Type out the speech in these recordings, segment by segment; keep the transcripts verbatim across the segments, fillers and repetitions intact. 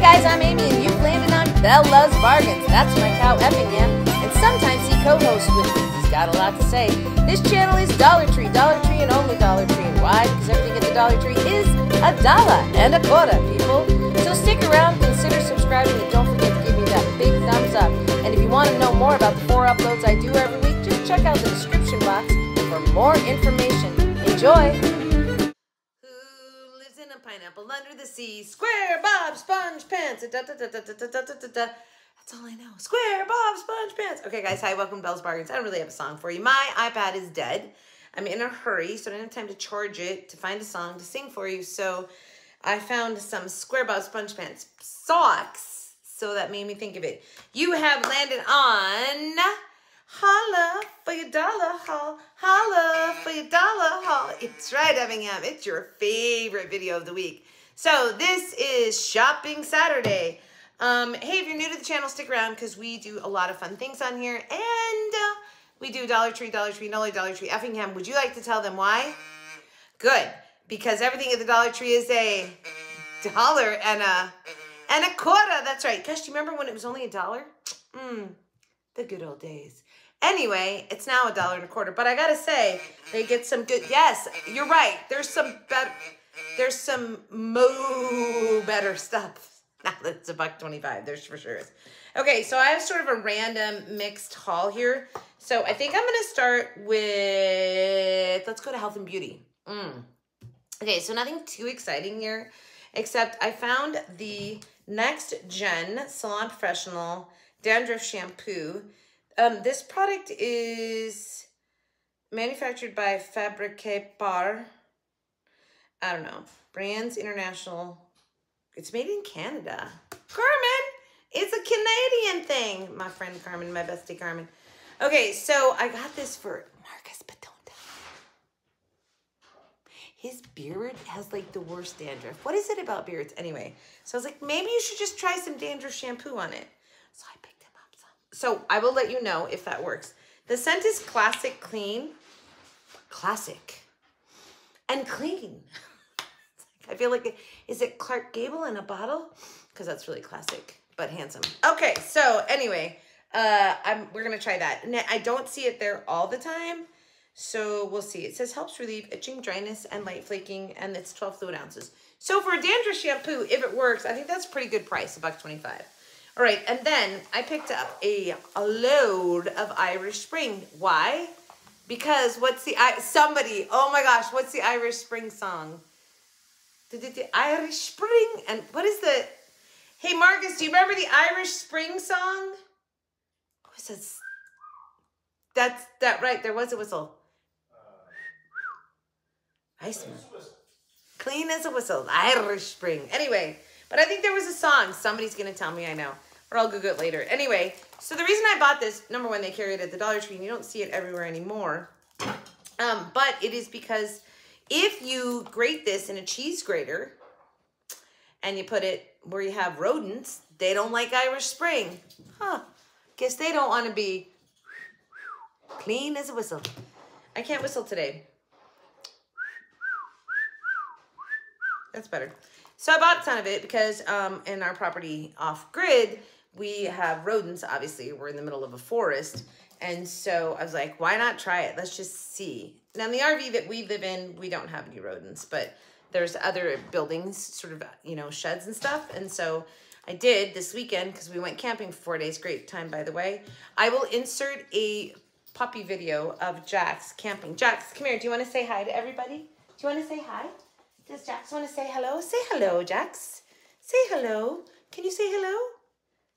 Hey guys, I'm Amy and you've landed on Bella's Bargains. That's my cow Effingham, and sometimes he co-hosts with me. He's got a lot to say. This channel is Dollar Tree, Dollar Tree and only Dollar Tree. And why? Because everything at the Dollar Tree is a dollar and a quarter, people. So stick around, consider subscribing, and don't forget to give me that big thumbs up. And if you want to know more about the four uploads I do every week, just check out the description box for more information. Enjoy! Pineapple under the sea, SquareBob SpongePants. That's all I know. SquareBob SpongePants. Okay, guys, hi, welcome to Bella's Bargains. I don't really have a song for you. My iPad is dead. I'm in a hurry, so I don't have time to charge it to find a song to sing for you. So I found some SquareBob SpongePants socks. So that made me think of it. You have landed on Holla for your dollar haul. Holla for your dollar haul. It's right, Effingham. It's your favorite video of the week. So this is Shopping Saturday. Um, hey, if you're new to the channel, stick around because we do a lot of fun things on here. And uh, we do Dollar Tree, Dollar Tree, Nolly, Dollar Tree, Effingham. Would you like to tell them why? Good. Because everything at the Dollar Tree is a dollar and a, and a quarter. That's right. Gosh, do you remember when it was only a dollar? Mm, the good old days. Anyway, it's now a dollar and a quarter, but I gotta say, they get some good, yes, you're right, there's some better, there's some mo better stuff. Now that's a buck twenty-five, there's for sure is. Okay, so I have sort of a random mixed haul here. So I think I'm gonna start with, let's go to health and beauty. Mm. Okay, so nothing too exciting here, except I found the Next Gen Salon Professional Dandruff Shampoo. Um, this product is manufactured by Fabrique Par. I don't know. Brands International. It's made in Canada. Carmen! It's a Canadian thing. My friend Carmen, my bestie Carmen. Okay, so I got this for Marcus Padonta. His beard has like the worst dandruff. What is it about beards? Anyway, so I was like, maybe you should just try some dandruff shampoo on it. So I picked So I will let you know if that works. The scent is classic clean. Classic. And clean. I feel like, it, is it Clark Gable in a bottle? Because that's really classic, but handsome. Okay, so anyway, uh, I'm, we're going to try that. And I don't see it there all the time, so we'll see. It says helps relieve itching, dryness, and light flaking, and it's twelve fluid ounces. So for a dandruff shampoo, if it works, I think that's a pretty good price, a buck twenty-five. All right, and then I picked up a, a load of Irish Spring. Why? Because what's the, I, somebody, oh my gosh, what's the Irish Spring song? Did it the Irish Spring? And what is the, hey Marcus, do you remember the Irish Spring song? What was that? That's, that right, there was a whistle. I smell. Clean as a whistle, Irish Spring. Anyway. But I think there was a song. Somebody's going to tell me, I know. Or I'll Google it later. Anyway, so the reason I bought this, number one, they carry it at the Dollar Tree, and you don't see it everywhere anymore. Um, but it is because if you grate this in a cheese grater and you put it where you have rodents, they don't like Irish Spring. Huh. Guess they don't want to be clean as a whistle. I can't whistle today. That's better. So I bought a ton of it because um, in our property off-grid, we have rodents, obviously. We're in the middle of a forest. And so I was like, why not try it? Let's just see. Now, in the R V that we live in, we don't have any rodents, but there's other buildings, sort of, you know, sheds and stuff. And so I did this weekend because we went camping for four days. Great time, by the way. I will insert a puppy video of Jax camping. Jax, come here. Do you want to say hi to everybody? Do you want to say hi? Does Jax want to say hello? Say hello, Jax. Say hello. Can you say hello?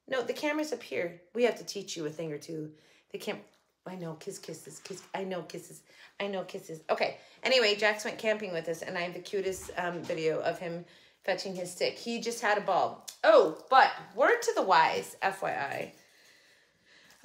No, the camera's up here. We have to teach you a thing or two. The cam. I know, kiss, kisses, kiss. I know, kisses. I know, kisses. Okay. Anyway, Jax went camping with us, and I have the cutest um, video of him fetching his stick. He just had a ball. Oh, but word to the wise, F Y I.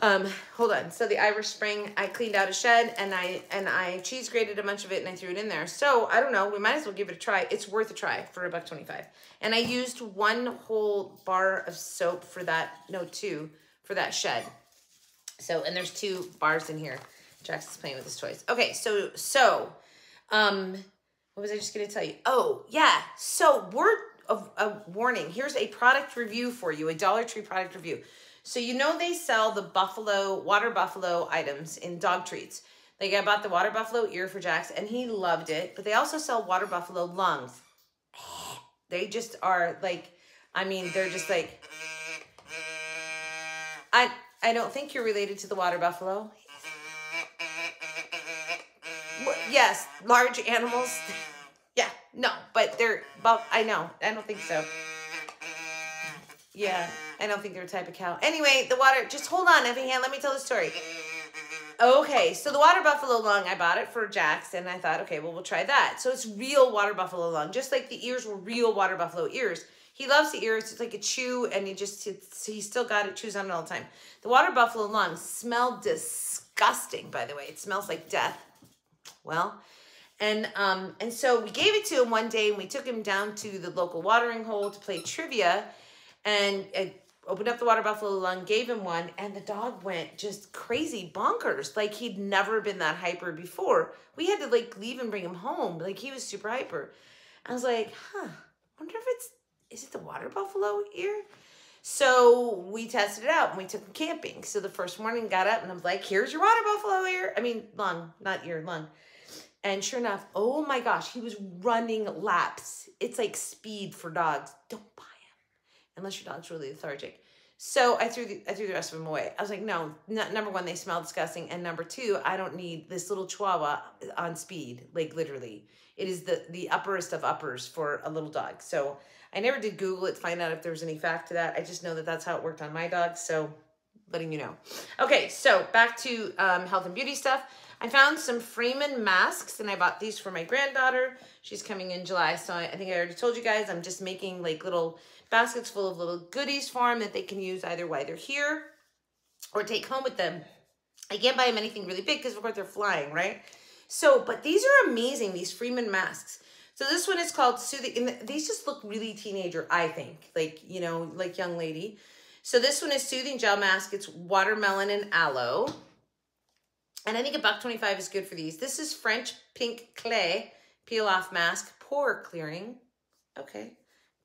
Um, hold on. So the Irish Spring, I cleaned out a shed and I, and I cheese grated a bunch of it and I threw it in there. So I don't know. We might as well give it a try. It's worth a try for a buck twenty-five. And I used one whole bar of soap for that. No, two for that shed. So, and there's two bars in here. Jax is playing with his toys. Okay. So, so, um, what was I just going to tell you? Oh yeah. So we're, a, a warning. Here's a product review for you, a Dollar Tree product review. So you know they sell the buffalo, water buffalo items in dog treats. Like I bought the water buffalo ear for Jax and he loved it, but they also sell water buffalo lungs. They just are like, I mean, they're just like, I, I don't think you're related to the water buffalo. Yes, large animals. Yeah, no, but they're, but I know, I don't think so. Yeah, I don't think they're a type of cow. Anyway, the water, just hold on, Effingham, let me tell the story. Okay, so the water buffalo lung, I bought it for Jax, and I thought, okay, well, we'll try that. So it's real water buffalo lung, just like the ears were real water buffalo ears. He loves the ears, it's like a chew, and he just, it's, he still got it, chews on it all the time. The water buffalo lung smelled disgusting, by the way. It smells like death. Well, and um, and so we gave it to him one day, and we took him down to the local watering hole to play trivia, and it, opened up the water buffalo lung, gave him one, and the dog went just crazy bonkers. Like he'd never been that hyper before. We had to like leave and bring him home. Like he was super hyper. I was like, huh, wonder if it's, is it the water buffalo ear? So we tested it out and we took him camping. So the first morning got up and I was like, here's your water buffalo ear. I mean, lung, not ear, lung. And sure enough, oh my gosh, he was running laps. It's like speed for dogs. Don't buy unless your dog's really lethargic. So I threw the, I threw the rest of them away. I was like, no, not, number one, they smell disgusting. And number two, I don't need this little chihuahua on speed, like literally. It is the, the upperest of uppers for a little dog. So I never did Google it to find out if there was any fact to that. I just know that that's how it worked on my dog. So letting you know. Okay, so back to um, health and beauty stuff. I found some Freeman masks, and I bought these for my granddaughter. She's coming in July, so I, I think I already told you guys, I'm just making like little baskets full of little goodies for them that they can use either while they're here or take home with them. I can't buy them anything really big because, of course, they're flying, right? So, but these are amazing, these Freeman masks. So this one is called Soothing, and these just look really teenager, I think, like, you know, like young lady. So this one is Soothing Gel Mask. It's watermelon and aloe. And I think a buck twenty-five is good for these. This is French Pink Clay Peel Off Mask, Pore Clearing. Okay,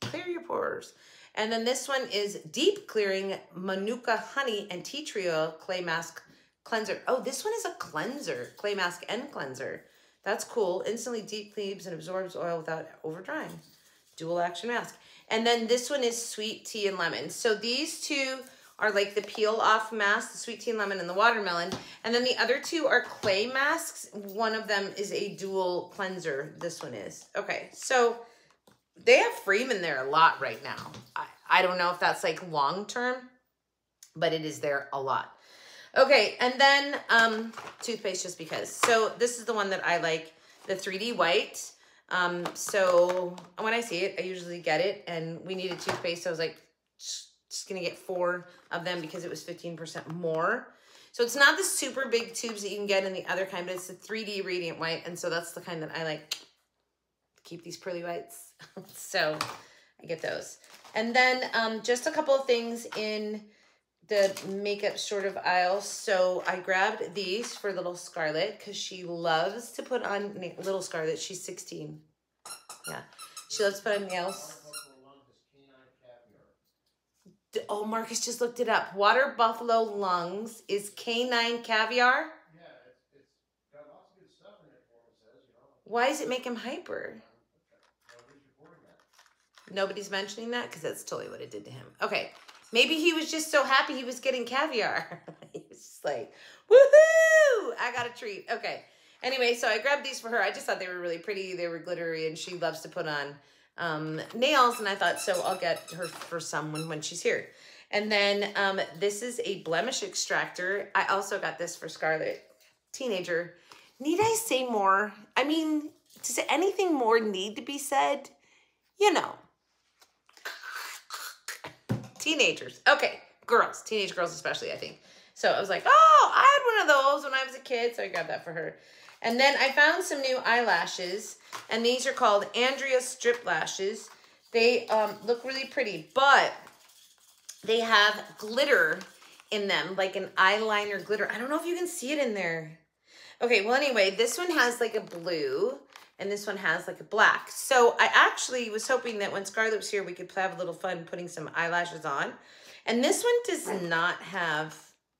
clear your pores. And then this one is Deep Clearing Manuka Honey and Tea Tree Oil Clay Mask Cleanser. Oh, this one is a cleanser, clay mask and cleanser. That's cool. Instantly deep cleaves and absorbs oil without over drying. Dual action mask. And then this one is Sweet Tea and Lemon. So these two are like the peel off mask, the sweet tea and lemon and the watermelon. And then the other two are clay masks. One of them is a dual cleanser. This one is. Okay, so they have Freeman there a lot right now. I, I don't know if that's like long term, but it is there a lot. Okay, and then um, toothpaste just because. So this is the one that I like, the three D white. Um, so when I see it, I usually get it. And we needed toothpaste, so I was like, just gonna get four of them because it was fifteen percent more. So it's not the super big tubes that you can get in the other kind, but it's the three D radiant white. And so that's the kind that I like, keep these pearly whites. So I get those. And then um, just a couple of things in the makeup sort of aisle. So I grabbed these for little Scarlett because she loves to put on, little Scarlett, she's sixteen. Yeah, she loves to put on nails. Oh, Marcus just looked it up. Water buffalo lungs is canine caviar. Yeah, it's, it's got lots of good stuff in it for him, says, you know. Why does it make him hyper? Nobody's reporting that. Nobody's mentioning that because that's totally what it did to him. Okay, maybe he was just so happy he was getting caviar. He was just like, woohoo! I got a treat. Okay. Anyway, so I grabbed these for her. I just thought they were really pretty. They were glittery, and she loves to put on um nails, and I thought, so I'll get her for someone when she's here. And then um this is a blemish extractor. I also got this for Scarlett, teenager. Need I say more? I mean, does anything more need to be said? You know, teenagers. Okay, girls, teenage girls especially, I think. So I was like, oh, I had one of those when I was a kid, so I grabbed that for her. And then I found some new eyelashes, and these are called Andrea Strip Lashes. They um, look really pretty, but they have glitter in them, like an eyeliner glitter. I don't know if you can see it in there. Okay, well, anyway, this one has like a blue, And this one has like a black. So I actually was hoping that when Scarlett was here, we could have a little fun putting some eyelashes on. And this one does not have,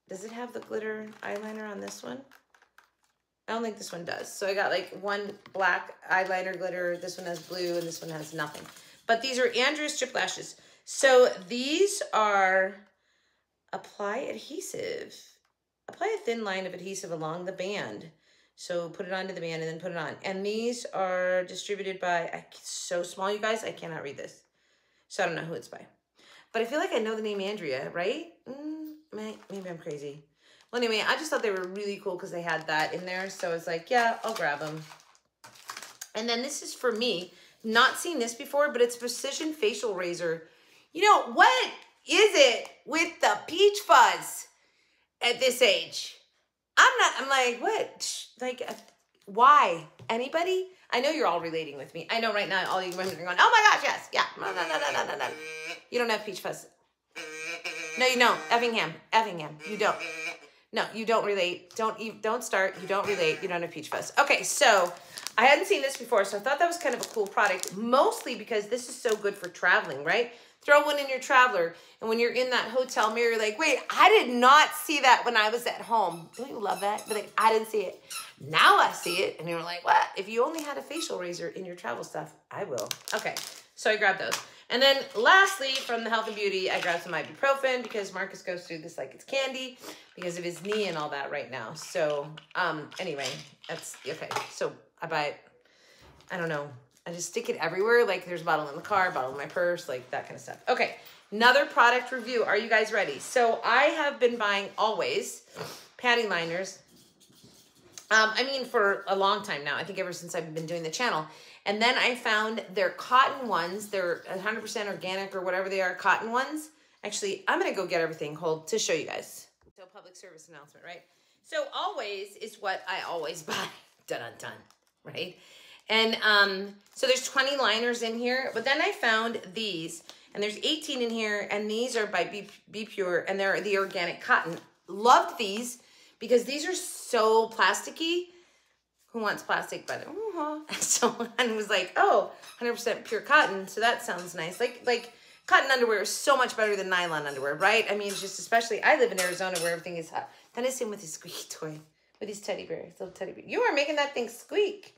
does it have the glitter eyeliner on this one? I don't think this one does. So I got like one black eyeliner glitter. This one has blue and this one has nothing. But these are Andrea's strip lashes. So these are apply adhesive. Apply a thin line of adhesive along the band. So put it onto the band and then put it on. And these are distributed by, I, so small, you guys, I cannot read this. So I don't know who it's by. But I feel like I know the name Andrea, right? Mm, maybe I'm crazy. Well, anyway, I just thought they were really cool because they had that in there. So I was like, yeah, I'll grab them. And then this is for me. Not seen this before, but it's Precision Facial Razor. You know, what is it with the peach fuzz at this age? I'm not, I'm like, what? Like, why? Anybody? I know you're all relating with me. I know right now all you women are going, oh my gosh, yes, yeah. No, no, no, no, no, no, no. You don't have peach fuzz. No, you don't. Effingham. Effingham. You don't. No, you don't relate. Don't don't start. You don't relate. You don't have peach fuzz. Okay, so I hadn't seen this before, so I thought that was kind of a cool product, mostly because this is so good for traveling, right? Throw one in your traveler, and when you're in that hotel mirror, you're like, wait, I did not see that when I was at home. Don't you love that? But like, I didn't see it. Now I see it, and you're like, what? If you only had a facial razor in your travel stuff, I will. Okay, so I grabbed those. And then lastly, from the health and beauty, I grabbed some ibuprofen because Marcus goes through this like it's candy because of his knee and all that right now. So um, anyway, that's okay. So I buy it. I don't know. I just stick it everywhere. Like there's a bottle in the car, bottle in my purse, like that kind of stuff. Okay. Another product review. Are you guys ready? So I have been buying always panty liners. Um, I mean, for a long time now, I think ever since I've been doing the channel. And then I found their cotton ones. They're one hundred percent organic or whatever they are, cotton ones. Actually, I'm going to go get everything, hold, to show you guys. So public service announcement, right? So always is what I always buy. Dun-dun-dun, right? And um, so there's twenty liners in here. But then I found these. And there's eighteen in here. And these are by Be, Be Pure. And they're the organic cotton. Loved these because these are so plasticky. Who wants plastic? But uh-huh. Someone was like, oh, one hundred percent pure cotton. So that sounds nice. Like, like cotton underwear is so much better than nylon underwear, right? I mean, it's just especially, I live in Arizona where everything is hot. That is him with his squeaky toy, with his teddy bear, his little teddy bear. You are making that thing squeak.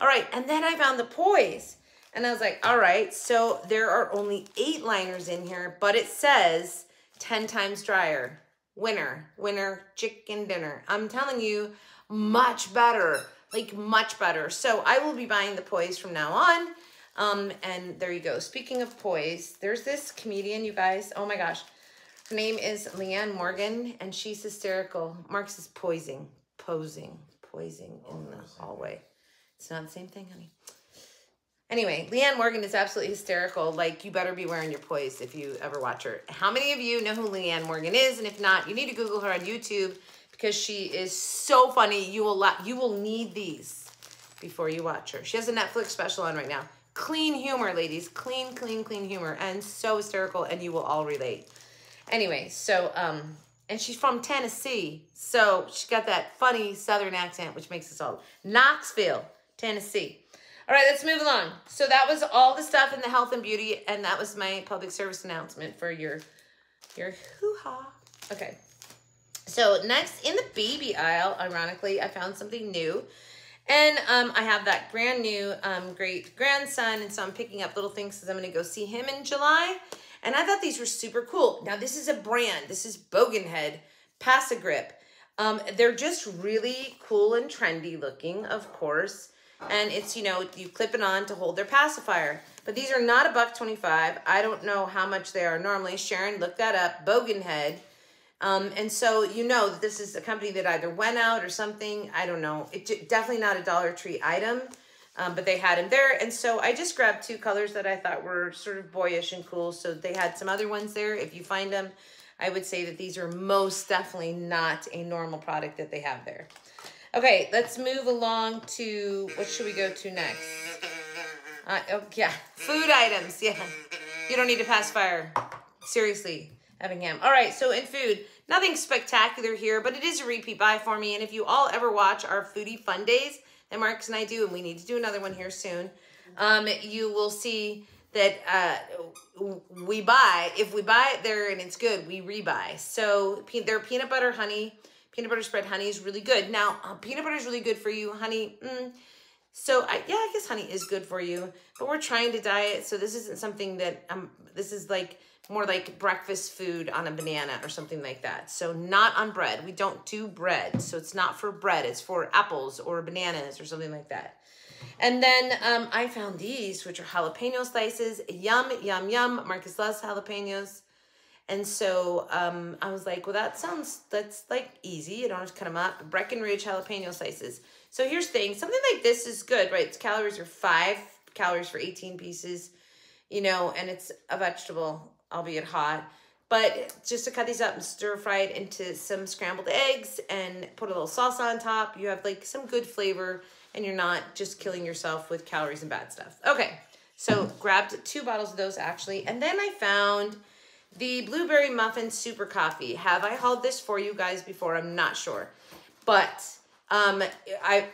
All right. And then I found the Poise. And I was like, all right, so there are only eight liners in here, but it says ten times drier. Winner, winner, chicken dinner. I'm telling you, much better. Like much better. So I will be buying the Poise from now on. Um, and there you go. Speaking of Poise, there's this comedian, you guys. Oh my gosh. Her name is Leanne Morgan and she's hysterical. Marcus is posing, posing, posing in the hallway. It's not the same thing, honey. Anyway, Leanne Morgan is absolutely hysterical. Like, you better be wearing your Poise if you ever watch her. How many of you know who Leanne Morgan is? And if not, you need to Google her on YouTube. Because she is so funny. You will you will need these before you watch her. She has a Netflix special on right now. Clean humor, ladies. Clean, clean, clean humor. And so hysterical, and you will all relate. Anyway, so, um, and she's from Tennessee. So she's got that funny southern accent, which makes us all. Knoxville, Tennessee. All right, let's move along. So that was all the stuff in the health and beauty, and that was my public service announcement for your, your hoo-ha. Okay. So next, in the baby aisle, ironically, I found something new. And um, I have that brand new um, great-grandson, and so I'm picking up little things because I'm going to go see him in July. And I thought these were super cool. Now, this is a brand. This is Boganhead Passagrip. Um, they're just really cool and trendy looking, of course. And it's, you know, you clip it on to hold their pacifier. But these are not a buck twenty-five. I don't know how much they are normally. Sharon, look that up. Boganhead. Um, and so, you know, that this is a company that either went out or something. I don't know. It definitely not a Dollar Tree item, um, but they had them there. And so I just grabbed two colors that I thought were sort of boyish and cool. So they had some other ones there. If you find them, I would say that these are most definitely not a normal product that they have there. Okay, let's move along to, what should we go to next? Uh, oh, yeah, food items. Yeah, you don't need a pacifier. Seriously. Effingham. All right, so in food, nothing spectacular here, but it is a repeat buy for me. And if you all ever watch our Foodie Fun Days, that Marcus and I do, and we need to do another one here soon, um, you will see that uh, we buy, if we buy it there and it's good, we rebuy. So pe their peanut butter honey, peanut butter spread honey is really good. Now, uh, peanut butter is really good for you, honey. Mm. So I, yeah, I guess honey is good for you, but we're trying to diet. So this isn't something that, um, this is like more like breakfast food on a banana or something like that. So not on bread. We don't do bread. So it's not for bread. It's for apples or bananas or something like that. And then um, I found these, which are jalapeno slices. Yum, yum, yum. Marcus loves jalapenos. And so um, I was like, well, that sounds, that's like easy. You don't have to cut them up. Breckenridge jalapeno slices. So here's the thing. Something like this is good, right? Its calories are five calories for eighteen pieces, you know, and it's a vegetable, albeit hot. But just to cut these up and stir fry it into some scrambled eggs and put a little salsa on top, you have like some good flavor. And you're not just killing yourself with calories and bad stuff. Okay, so grabbed two bottles of those actually. And then I found the Blueberry Muffin Super Coffee. Have I hauled this for you guys before? I'm not sure. But um, I,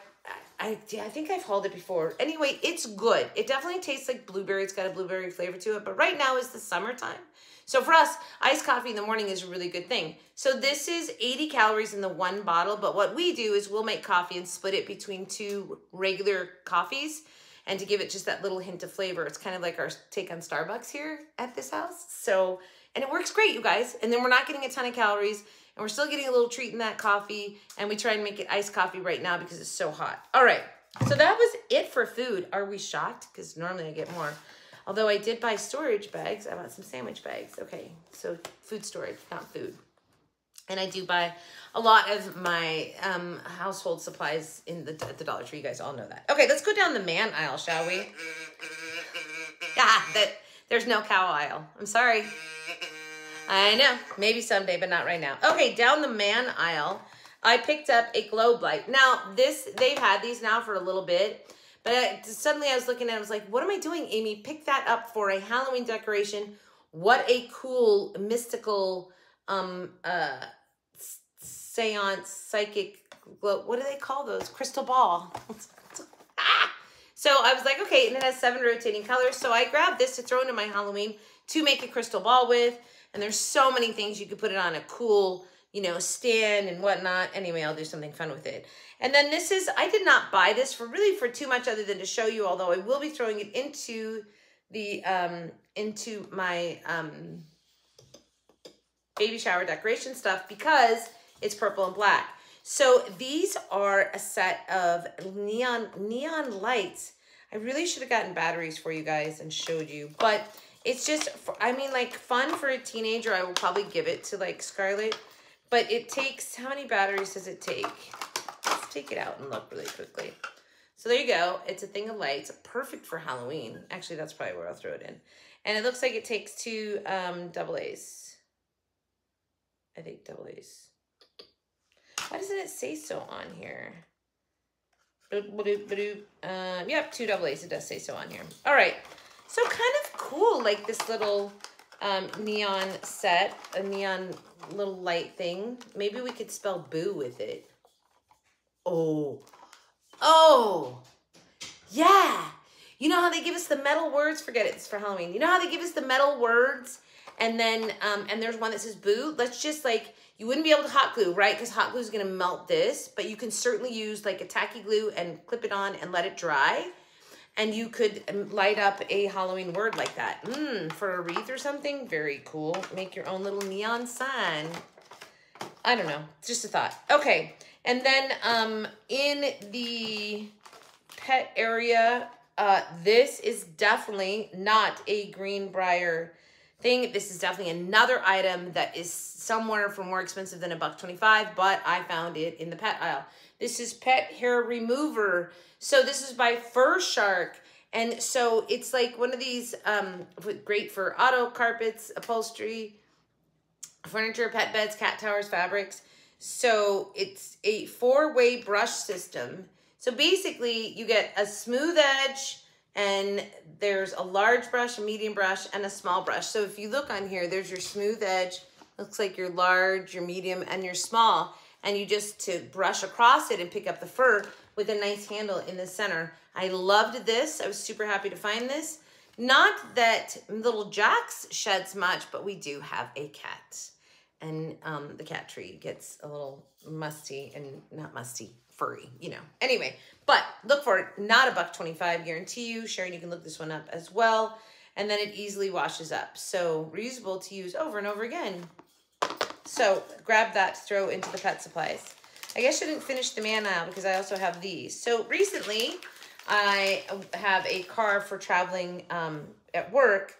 I, I think I've hauled it before. Anyway, it's good. It definitely tastes like blueberry. It's got a blueberry flavor to it. But right now is the summertime. So for us, iced coffee in the morning is a really good thing. So this is eighty calories in the one bottle, but what we do is we'll make coffee and split it between two regular coffees and to give it just that little hint of flavor. It's kind of like our take on Starbucks here at this house. So, and it works great, you guys. And then we're not getting a ton of calories and we're still getting a little treat in that coffee, and we try and make it iced coffee right now because it's so hot. All right, so that was it for food. Are we shocked? Because normally I get more. Although I did buy storage bags. I bought some sandwich bags. Okay, so food storage, not food. And I do buy a lot of my um, household supplies in the, at the Dollar Tree. You guys all know that. Okay, let's go down the man aisle, shall we? Ah, that, there's no cow aisle. I'm sorry. I know. Maybe someday, but not right now. Okay, down the man aisle, I picked up a globe light. Now, this, they've had these now for a little bit. But suddenly I was looking at it, I was like, what am I doing, Amy? Pick that up for a Halloween decoration. What a cool, mystical, um, uh, seance, psychic, glow. What do they call those? Crystal ball. Ah! So I was like, okay, and it has seven rotating colors. So I grabbed this to throw into my Halloween to make a crystal ball with. And there's so many things you could put it on a cool, you know, stand and whatnot. Anyway, I'll do something fun with it. And then this is, I did not buy this for really for too much other than to show you, although I will be throwing it into the, um, into my um, baby shower decoration stuff because it's purple and black. So these are a set of neon, neon lights. I really should have gotten batteries for you guys and showed you, but it's just, for, I mean, like fun for a teenager. I will probably give it to like Scarlett. But it takes, how many batteries does it take? Let's take it out and look really quickly. So there you go. It's a thing of lights. Perfect for Halloween. Actually, that's probably where I'll throw it in. And it looks like it takes two um, double A's. I think double A's. Why doesn't it say so on here? Boop, boop, boop. Um, yep, two double A's. It does say so on here. All right. So kind of cool, like this little... Um, neon set, a neon little light thing. Maybe we could spell boo with it. Oh, oh, yeah. You know how they give us the metal words? Forget it, it's for Halloween. You know how they give us the metal words? And then, um, and there's one that says boo. Let's just like, you wouldn't be able to hot glue, right? Because hot glue is gonna melt this, but you can certainly use like a tacky glue and clip it on and let it dry. And you could light up a Halloween word like that. Mm, for a wreath or something. Very cool. Make your own little neon sign. I don't know. Just a thought. Okay. And then um, in the pet area, uh, this is definitely not a Greenbrier thing. This is definitely another item that is somewhere for more expensive than a buck twenty-five, but I found it in the pet aisle. This is pet hair remover. So this is by Fur Shark. And so it's like one of these, um, great for auto, carpets, upholstery, furniture, pet beds, cat towers, fabrics. So it's a four-way brush system. So basically you get a smooth edge and there's a large brush, a medium brush, and a small brush. So if you look on here, there's your smooth edge. Looks like your large, your medium, and your small. And you just to brush across it and pick up the fur, with a nice handle in the center. I loved this. I was super happy to find this. Not that little Jax sheds much, but we do have a cat. And um, the cat tree gets a little musty and not musty, furry, you know. Anyway, but look for it. Not a buck twenty-five, guarantee you. Sharon, you can look this one up as well. And then it easily washes up. So reusable to use over and over again. So grab that to throw into the pet supplies. I guess I didn't finish the man aisle because I also have these. So recently, I have a car for traveling um, at work.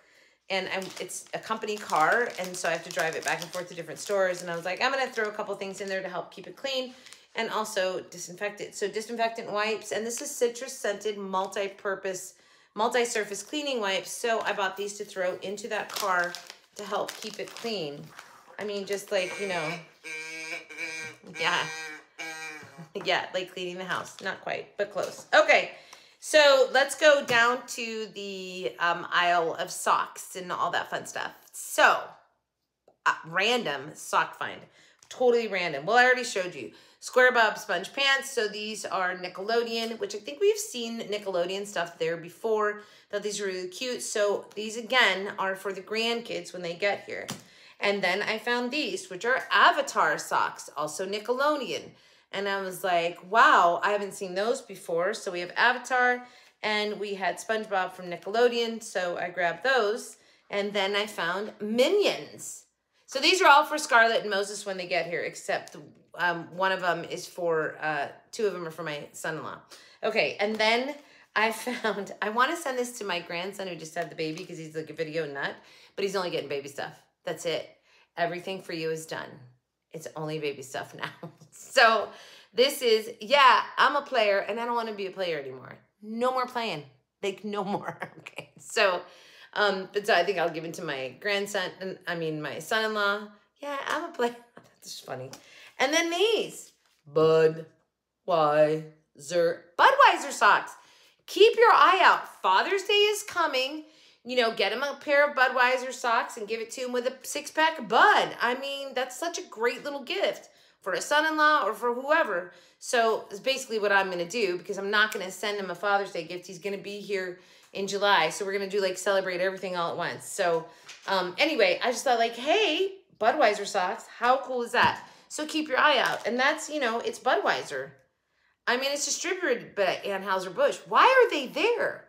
And I'm, it's a company car, and so I have to drive it back and forth to different stores. And I was like, I'm going to throw a couple things in there to help keep it clean and also disinfect it. So disinfectant wipes, and this is citrus-scented multi-purpose, multi-surface cleaning wipes. So I bought these to throw into that car to help keep it clean. I mean, just like, you know, yeah. Yeah, like cleaning the house. Not quite, but close. Okay. So let's go down to the um, aisle of socks and all that fun stuff. So, uh, random sock find. Totally random. Well, I already showed you. SpongeBob Sponge Pants. So these are Nickelodeon, which I think we've seen Nickelodeon stuff there before. Thought these were really cute. So these, again, are for the grandkids when they get here. And then I found these, which are Avatar socks, also Nickelodeon. And I was like, wow, I haven't seen those before. So we have Avatar, and we had SpongeBob from Nickelodeon. So I grabbed those. And then I found Minions. So these are all for Scarlett and Moses when they get here, except um, one of them is for, uh, two of them are for my son-in-law. Okay, and then I found, I want to send this to my grandson who just had the baby because he's like a video nut, but he's only getting baby stuff. That's it. Everything for you is done. It's only baby stuff now. So this is, yeah, I'm a player and I don't want to be a player anymore. No more playing. Like, no more. Okay. So, um, but so I think I'll give it to my grandson, and I mean, my son-in-law. Yeah, I'm a player. That's just funny. And then these. Budweiser. Budweiser socks. Keep your eye out. Father's Day is coming. You know, get him a pair of Budweiser socks and give it to him with a six-pack of Bud. I mean, that's such a great little gift for a son-in-law or for whoever. So it's basically what I'm going to do, because I'm not going to send him a Father's Day gift. He's going to be here in July. So we're going to do, like, celebrate everything all at once. So um, anyway, I just thought, like, hey, Budweiser socks, how cool is that? So keep your eye out. And that's, you know, it's Budweiser. I mean, it's distributed by Anheuser-Busch. Why are they there?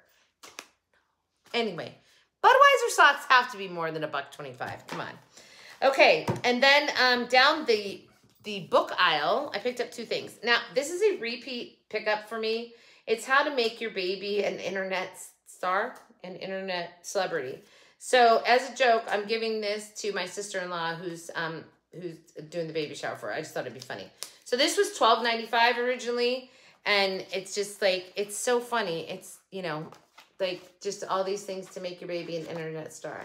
Anyway. Budweiser socks have to be more than a buck twenty-five. Come on. Okay, and then um, down the the book aisle, I picked up two things. Now, this is a repeat pickup for me. It's how to make your baby an internet star, an internet celebrity. So, as a joke, I'm giving this to my sister-in-law who's um who's doing the baby shower for her. I just thought it'd be funny. So this was twelve ninety-five originally, and it's just like, it's so funny. It's, you know, like, just all these things to make your baby an internet star.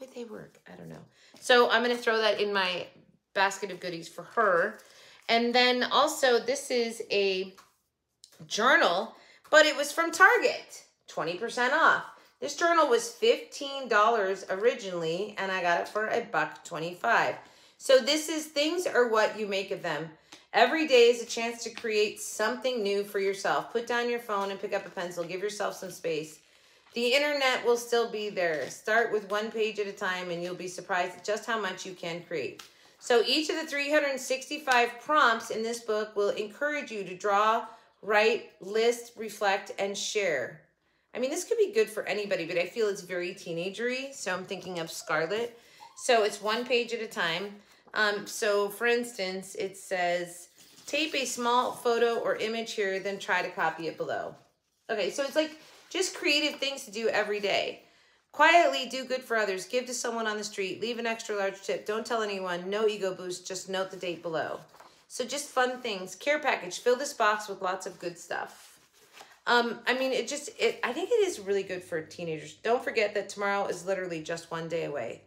Would they work? I don't know. So I'm going to throw that in my basket of goodies for her. And then also, this is a journal, but it was from Target. twenty percent off. This journal was fifteen dollars originally, and I got it for a buck twenty-five. So this is Things Are What You Make of Them. Every day is a chance to create something new for yourself. Put down your phone and pick up a pencil. Give yourself some space. The internet will still be there. Start with one page at a time, and you'll be surprised at just how much you can create. So each of the three hundred sixty-five prompts in this book will encourage you to draw, write, list, reflect, and share. I mean, this could be good for anybody, but I feel it's very teenagery, so I'm thinking of Scarlett. So it's one page at a time. Um, so, for instance, it says, tape a small photo or image here, then try to copy it below. Okay, so it's like just creative things to do every day. Quietly do good for others. Give to someone on the street. Leave an extra large tip. Don't tell anyone. No ego boost. Just note the date below. So just fun things. Care package. Fill this box with lots of good stuff. Um, I mean, it just, it, I think it is really good for teenagers. Don't forget that tomorrow is literally just one day away.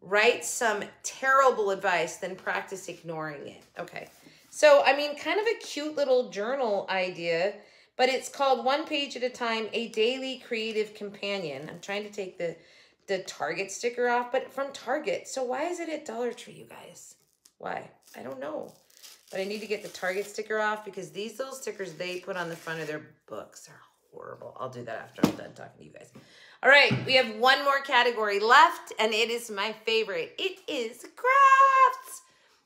Write some terrible advice, then practice ignoring it. Okay. So, I mean, kind of a cute little journal idea, but it's called One Page at a Time, A Daily Creative Companion. I'm trying to take the, the Target sticker off, but from Target. So why is it at Dollar Tree, you guys? Why? I don't know. But I need to get the Target sticker off because these little stickers they put on the front of their books are horrible. I'll do that after I'm done talking to you guys. All right, we have one more category left, and it is my favorite. It is crafts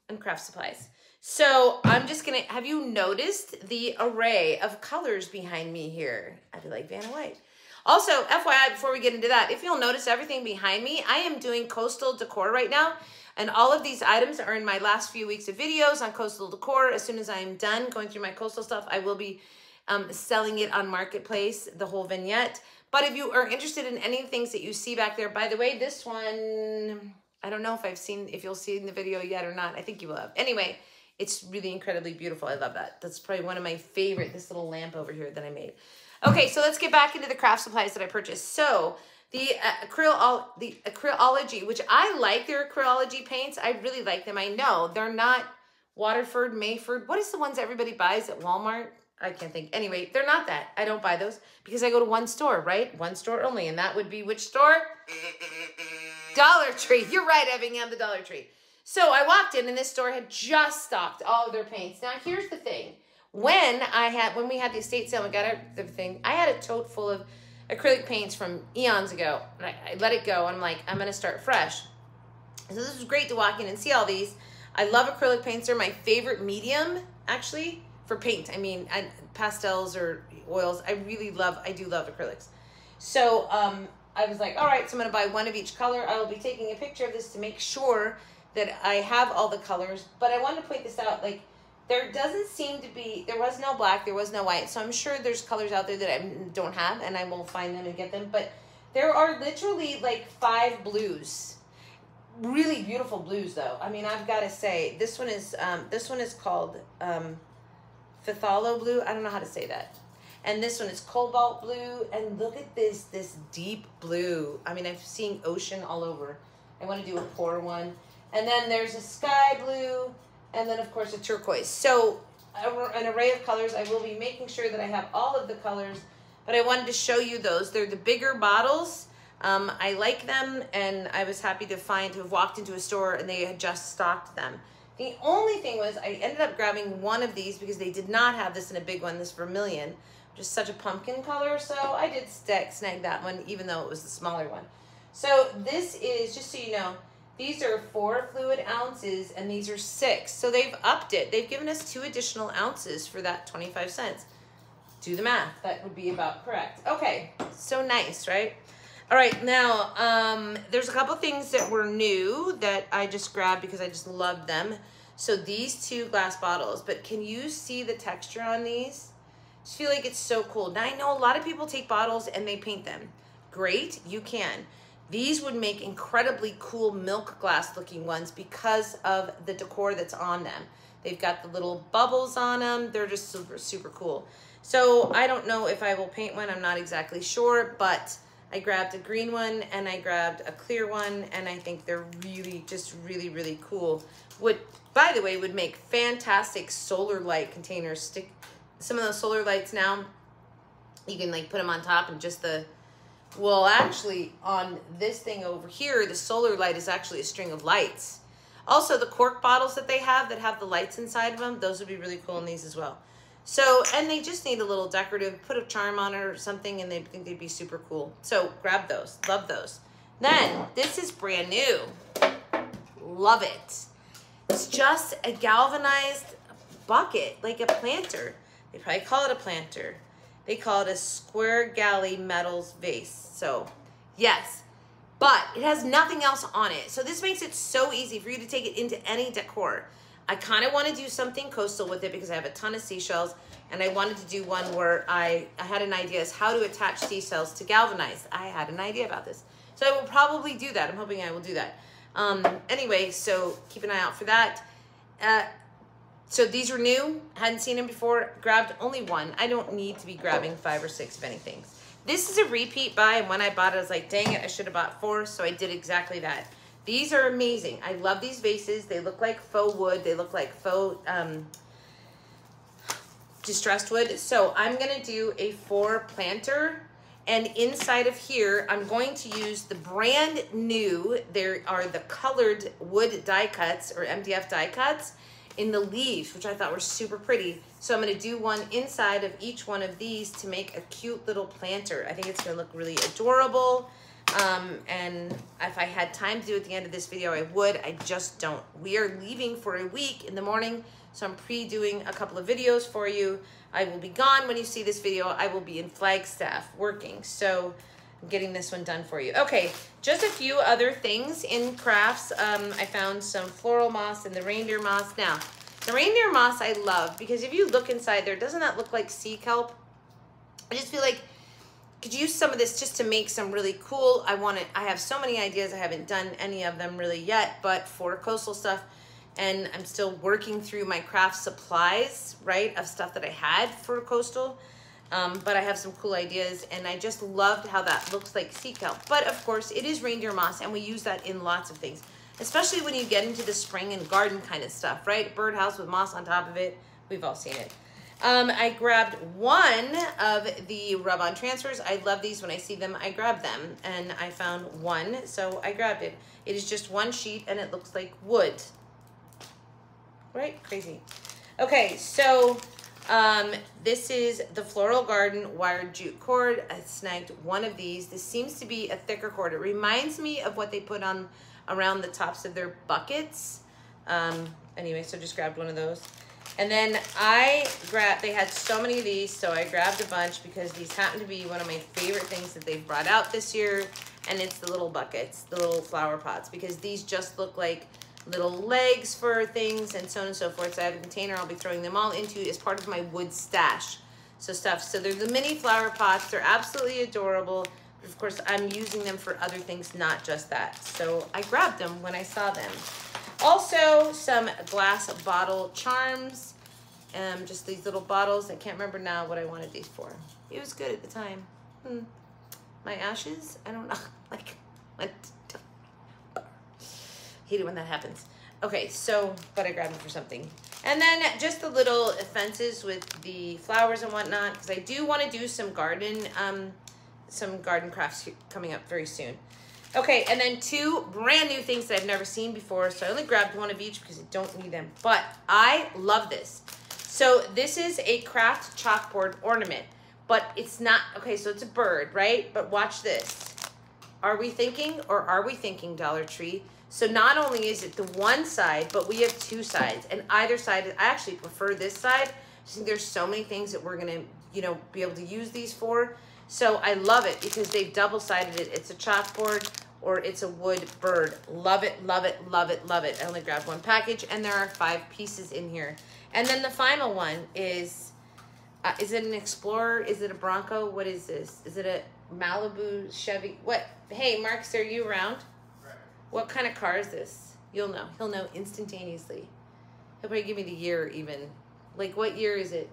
and craft supplies. So I'm just gonna, have you noticed the array of colors behind me here? I do like Vanna White. Also, F Y I, before we get into that, if you'll notice everything behind me, I am doing coastal decor right now. And all of these items are in my last few weeks of videos on coastal decor. As soon as I'm done going through my coastal stuff, I will be um, selling it on Marketplace, the whole vignette. But if you are interested in any things that you see back there, by the way, this one, I don't know if I've seen, if you'll see in the video yet or not. I think you will have. Anyway, it's really incredibly beautiful. I love that. That's probably one of my favorite, this little lamp over here that I made. Okay, so let's get back into the craft supplies that I purchased. So the uh, acryl, the acrylology, which I like their acrylology paints. I really like them. I know they're not Waterford, Mayford. What is the ones everybody buys at Walmart? I can't think. Anyway, they're not that. I don't buy those because I go to one store, right? One store only, and that would be which store? Dollar Tree. You're right, Effingham, the Dollar Tree. So I walked in, and this store had just stocked all of their paints. Now here's the thing. When I had, when we had the estate sale and got everything, I had a tote full of acrylic paints from eons ago. And I, I let it go. And I'm like, I'm going to start fresh. So this was great to walk in and see all these. I love acrylic paints. They're my favorite medium, actually, for paint. I mean, I, pastels or oils. I really love, I do love acrylics. So um, I was like, all right, so I'm going to buy one of each color. I will be taking a picture of this to make sure that I have all the colors. But I wanted to point this out, like, there doesn't seem to be, there was no black, there was no white. So I'm sure there's colors out there that I don't have, and I will find them and get them. But there are literally like five blues. Really beautiful blues, though. I mean, I've got to say, this one is, um, this one is called um, Phthalo blue. I don't know how to say that. And this one is cobalt blue. And look at this, this deep blue. I mean, I've seen ocean all over. I want to do a poor one. And then there's a sky blue. And then, of course, a turquoise. So an array of colors. I will be making sure that I have all of the colors, but I wanted to show you those. They're the bigger bottles. Um, I like them, and I was happy to find, to have walked into a store, and they had just stocked them. The only thing was I ended up grabbing one of these because they did not have this in a big one, this vermilion, just such a pumpkin color. So I did snag that one, even though it was the smaller one. So this is, just so you know, these are four fluid ounces, and these are six. So they've upped it. They've given us two additional ounces for that twenty-five cents. Do the math. That would be about correct. Okay, so nice, right? All right, now, um, there's a couple things that were new that I just grabbed because I just loved them. So these two glass bottles, but can you see the texture on these? I just feel like it's so cool. Now, I know a lot of people take bottles and they paint them. Great, you can. These would make incredibly cool milk glass looking ones because of the decor that's on them. They've got the little bubbles on them. They're just super, super cool. So I don't know if I will paint one. I'm not exactly sure, but I grabbed a green one and I grabbed a clear one, and I think they're really, just really, really cool. Would, by the way, would make fantastic solar light containers. Stick some of those solar lights now. You can like put them on top and just the, well, actually, on this thing over here, the solar light is actually a string of lights. Also, the cork bottles that they have that have the lights inside of them, those would be really cool in these as well. So, and they just need a little decorative, put a charm on it or something, and they think they'd be super cool. So, grab those. Love those. Then, this is brand new. Love it. It's just a galvanized bucket, like a planter. They probably call it a planter. They call it a square galley metals vase. So yes, but it has nothing else on it. So this makes it so easy for you to take it into any decor. I kind of want to do something coastal with it because I have a ton of seashells, and I wanted to do one where I, I had an idea as how to attach seashells to galvanized. I had an idea about this. So I will probably do that. I'm hoping I will do that. Um, anyway, so keep an eye out for that. Uh, So these were new, hadn't seen them before, grabbed only one. I don't need to be grabbing five or six of anything. This is a repeat buy, and when I bought it, I was like, dang it, I should have bought four, so I did exactly that. These are amazing. I love these vases. They look like faux wood. They look like faux um, distressed wood. So I'm gonna do a four planter, and inside of here, I'm going to use the brand new, there are the colored wood die cuts, or M D F die cuts, in the leaves, which I thought were super pretty. So I'm going to do one inside of each one of these to make a cute little planter. I think it's going to look really adorable. Um, and if I had time to do it at the end of this video, I would. I just don't. We are leaving for a week in the morning, so I'm pre-doing a couple of videos for you. I will be gone when you see this video. I will be in Flagstaff working, so I'm getting this one done for you. Okay, just a few other things in crafts. Um, I found some floral moss and the reindeer moss. Now, the reindeer moss I love because if you look inside there, doesn't that look like sea kelp? I just feel like could use some of this just to make some really cool. I want to, I have so many ideas. I haven't done any of them really yet, but for coastal stuff, and I'm still working through my craft supplies, right, of stuff that I had for coastal, um, but I have some cool ideas, and I just loved how that looks like sea kelp. But of course, it is reindeer moss, and we use that in lots of things, especially when you get into the spring and garden kind of stuff, right? Birdhouse with moss on top of it. We've all seen it. Um, I grabbed one of the rub-on transfers. I love these. When I see them, I grab them, and I found one, so I grabbed it. It is just one sheet, and it looks like wood. Right? Crazy. Okay, so um, this is the Floral Garden wired jute cord. I snagged one of these. This seems to be a thicker cord. It reminds me of what they put on around the tops of their buckets. Um, anyway, so just grabbed one of those. And then I grabbed, they had so many of these, so I grabbed a bunch because these happen to be one of my favorite things that they've brought out this year, and it's the little buckets, the little flower pots, because these just look like little legs for things and so on and so forth. So I have a container I'll be throwing them all into as part of my wood stash. So stuff, so they're the mini flower pots. They're absolutely adorable. Of course, I'm using them for other things, not just that. So I grabbed them when I saw them. Also, some glass bottle charms, um, just these little bottles. I can't remember now what I wanted these for. It was good at the time. Hmm. My ashes? I don't know. Like, what? Hate it when that happens. Okay, so, but I grabbed them for something. And then just the little fences with the flowers and whatnot, because I do want to do some garden, um, some garden crafts coming up very soon. Okay, and then two brand new things that I've never seen before. So I only grabbed one of each because I don't need them. But I love this. So this is a craft chalkboard ornament. But it's not, okay, so it's a bird, right? But watch this. Are we thinking or are we thinking Dollar Tree? So not only is it the one side, but we have two sides. And either side, I actually prefer this side. I think there's so many things that we're going to, you know, be able to use these for. So I love it because they've double-sided it. It's a chalkboard or it's a wood bird. Love it, love it, love it, love it. I only grabbed one package, and there are five pieces in here. And then the final one is, uh, is it an Explorer? Is it a Bronco? What is this? Is it a Malibu, Chevy? What? Hey, Marcus, are you around? Right. What kind of car is this? You'll know. He'll know instantaneously. He'll probably give me the year even. Like, what year is it?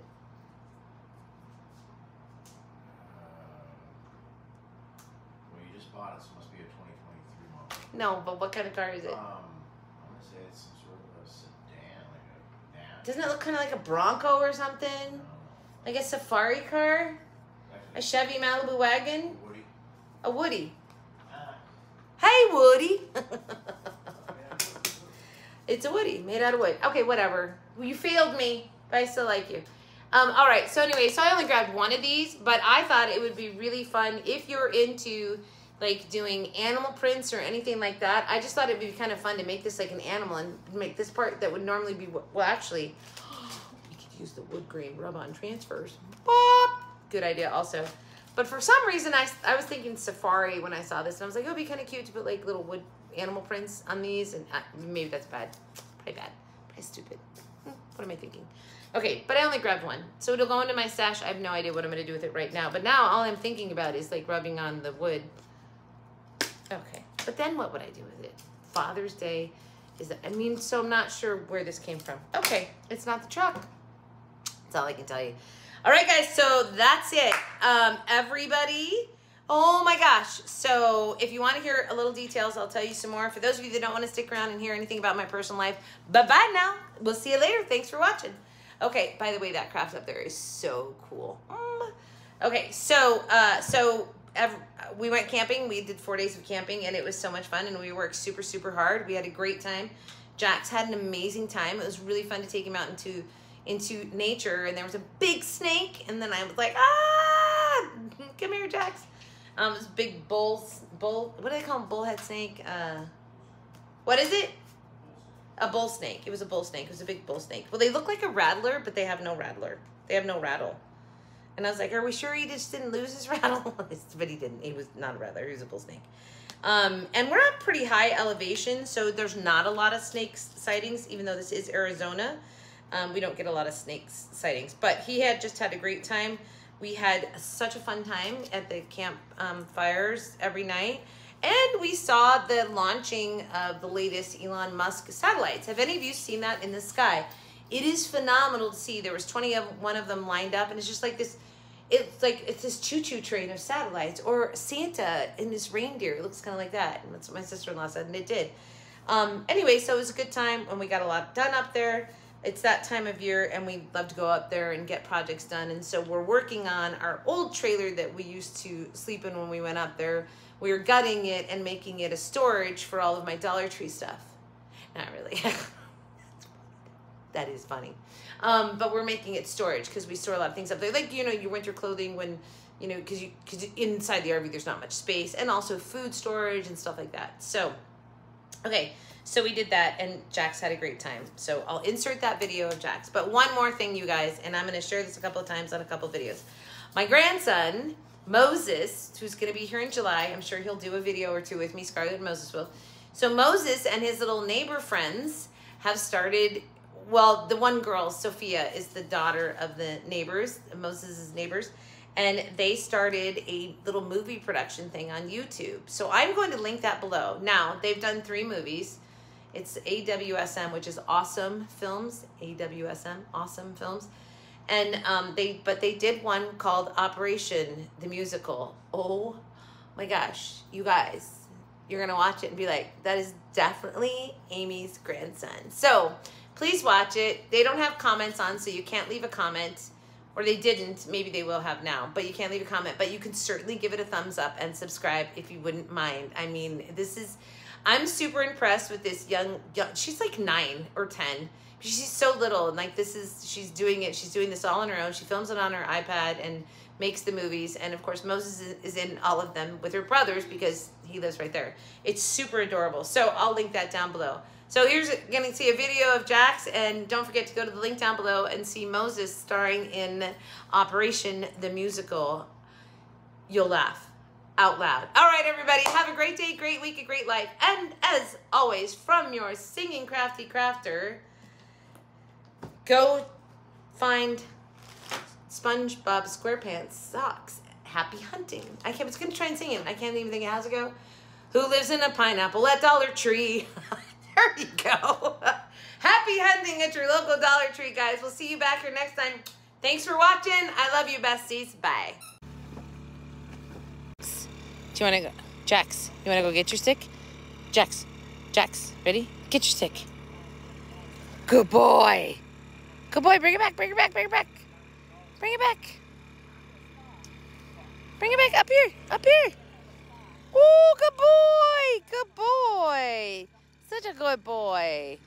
No, but what kind of car is it? Um, I want to say it's some sort of a sedan, like a van. Doesn't it look kind of like a Bronco or something? No. Like a safari car? A Chevy Malibu wagon? Woody. A Woody. Uh, hey, Woody. It's a Woody, made out of wood. Okay, whatever. You failed me, but I still like you. Um, all right, so anyway, so I only grabbed one of these, but I thought it would be really fun if you're into like doing animal prints or anything like that. I just thought it'd be kind of fun to make this like an animal and make this part that would normally be, well, actually, we could use the wood grain rub-on transfers. Boop! Good idea also. But for some reason, I, I was thinking safari when I saw this, and I was like, oh, it'd be kind of cute to put like little wood animal prints on these, and uh, maybe that's bad. Probably bad. Probably stupid. What am I thinking? Okay, but I only grabbed one. So it'll go into my stash. I have no idea what I'm gonna do with it right now. But now all I'm thinking about is like rubbing on the wood. Okay, but then what would I do with it? Father's Day is, I mean, so I'm not sure where this came from. Okay, it's not the truck. That's all I can tell you. All right, guys, so that's it. Um, everybody, oh my gosh. So if you want to hear a little details, I'll tell you some more. For those of you that don't want to stick around and hear anything about my personal life, bye-bye now. We'll see you later. Thanks for watching. Okay, by the way, that craft up there is so cool. Mm. Okay, so, uh, so, Every, we went camping. We did four days of camping, and it was so much fun, and we worked super super hard. We had a great time. Jack's had an amazing time. It was really fun to take him out into into nature, and there was a big snake, and then I was like, ah, come here, Jax. Um, this big bull, bull, what do they call them? Bullhead snake? Uh, what is it? A bull snake. It was a bull snake. It was a big bull snake. Well, they look like a rattler, but they have no rattler. They have no rattle. And I was like, are we sure he just didn't lose his rattle? But he didn't. He was not a rattler. He was a bull snake. Um, and we're at pretty high elevation, so there's not a lot of snake sightings, even though this is Arizona. Um, we don't get a lot of snake sightings. But he had just had a great time. We had such a fun time at the camp um, fires every night. And we saw the launching of the latest Elon Musk satellites. Have any of you seen that in the sky? It is phenomenal to see. There was twenty-one of them lined up, and it's just like this. It's like it's this choo-choo train of satellites, or Santa and his reindeer. It looks kind of like that, and that's what my sister-in-law said, and it did. Um, anyway, so it was a good time, and we got a lot done up there. It's that time of year, and we love to go up there and get projects done. And so we're working on our old trailer that we used to sleep in when we went up there. We were gutting it and making it a storage for all of my Dollar Tree stuff. Not really. That is funny. Um, but we're making it storage because we store a lot of things up there. Like, you know, your winter clothing when, you know, because you, cause inside the R V there's not much space. And also food storage and stuff like that. So, okay. So we did that, and Jax had a great time. So I'll insert that video of Jax. But one more thing, you guys, and I'm going to share this a couple of times on a couple of videos. My grandson, Moses, who's going to be here in July, I'm sure he'll do a video or two with me. Scarlett and Moses will. So Moses and his little neighbor friends have started, well, the one girl, Sophia, is the daughter of the neighbors, Moses' neighbors. And they started a little movie production thing on YouTube. So I'm going to link that below. Now, they've done three movies. It's A W S M, which is Awesome Films, A W S M, Awesome Films. And um, they, but they did one called Operation the Musical. Oh my gosh, you guys, you're gonna watch it and be like, that is definitely Amy's grandson. So please watch it. They don't have comments on, so you can't leave a comment, or they didn't, maybe they will have now, but you can't leave a comment, but you can certainly give it a thumbs up and subscribe if you wouldn't mind. I mean, this is, I'm super impressed with this young, young, she's like nine or ten. She's so little, and like this is, she's doing it. She's doing this all on her own. She films it on her iPad and makes the movies. And of course, Moses is in all of them with her brothers because he lives right there. It's super adorable. So I'll link that down below. So here's gonna see a video of Jax, and don't forget to go to the link down below and see Moses starring in Operation the Musical. You'll laugh out loud. All right, everybody, have a great day, great week, a great life. And as always, from your singing crafty crafter, go find SpongeBob SquarePants socks. Happy hunting. I can't, I was gonna try and sing it. I can't even think of how to go. Who lives in a pineapple at Dollar Tree? There you go. Happy hunting at your local Dollar Tree, guys. We'll see you back here next time. Thanks for watching. I love you, besties. Bye. Do you want to go? Jax, you want to go get your stick? Jax, Jax, ready? Get your stick. Good boy. Good boy, bring it back, bring it back, bring it back. Bring it back. Bring it back, up here, up here. Oh, good boy, good boy. Such a good boy.